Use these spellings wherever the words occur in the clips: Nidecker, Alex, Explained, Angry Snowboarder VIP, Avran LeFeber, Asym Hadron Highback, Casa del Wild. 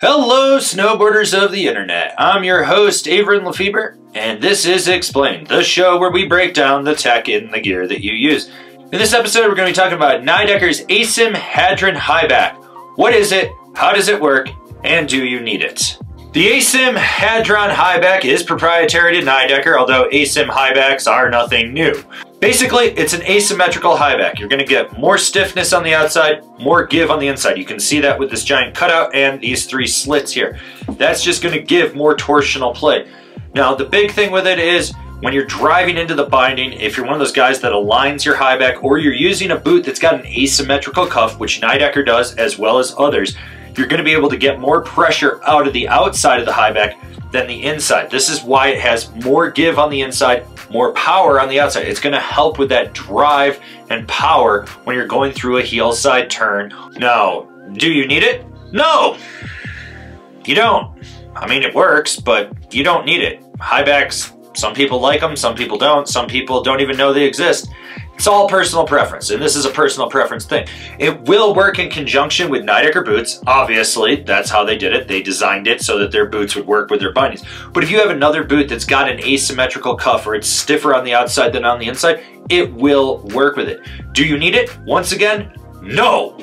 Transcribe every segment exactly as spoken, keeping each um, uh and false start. Hello, snowboarders of the internet. I'm your host, Avran LeFeber, and this is Explained, the show where we break down the tech and the gear that you use. In this episode, we're going to be talking about Nidecker's Asym Hadron Highback. What is it? How does it work? And do you need it? The Asym Hadron Highback is proprietary to Nidecker, although Asym Highbacks are nothing new. Basically, it's an asymmetrical highback. You're going to get more stiffness on the outside, more give on the inside. You can see that with this giant cutout and these three slits here. That's just going to give more torsional play. Now, the big thing with it is when you're driving into the binding, if you're one of those guys that aligns your highback or you're using a boot that's got an asymmetrical cuff, which Nidecker does as well as others, you're going to be able to get more pressure out of the outside of the highback than the inside. This is why it has more give on the inside, more power on the outside. It's gonna help with that drive and power when you're going through a heel side turn. Now, do you need it? No, you don't. I mean, it works, but you don't need it. Highbacks, some people like them, some people don't, some people don't even know they exist. It's all personal preference, and this is a personal preference thing. It will work in conjunction with Nidecker boots. Obviously, that's how they did it. They designed it so that their boots would work with their bindings. But if you have another boot that's got an asymmetrical cuff or it's stiffer on the outside than on the inside, it will work with it. Do you need it? Once again, no.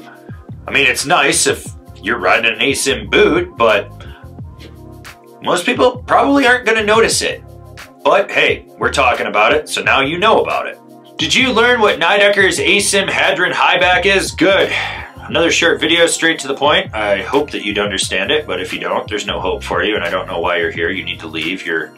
I mean, it's nice if you're riding an Asym boot, but most people probably aren't gonna notice it. But hey, we're talking about it, so now you know about it. Did you learn what Nidecker's Asym Hadron Highback is? Good. Another short video, straight to the point. I hope that you'd understand it, but if you don't, there's no hope for you, and I don't know why you're here. You need to leave. You're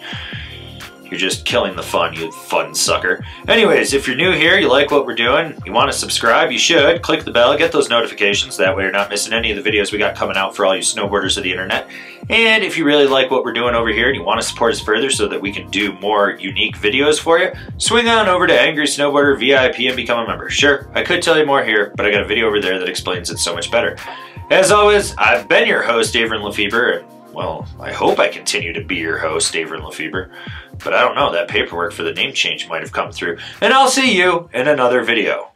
you're just killing the fun, you fun sucker. Anyways, if you're new here, you like what we're doing, you want to subscribe, you should. Click the bell, get those notifications. That way you're not missing any of the videos we got coming out for all you snowboarders of the internet. And if you really like what we're doing over here and you want to support us further so that we can do more unique videos for you, swing on over to Angry Snowboarder V I P and become a member. Sure, I could tell you more here, but I got a video over there that explains it so much better. As always, I've been your host, Avran LeFeber, and well, I hope I continue to be your host, Avran LeFeber, but I don't know, that paperwork for the name change might have come through, and I'll see you in another video.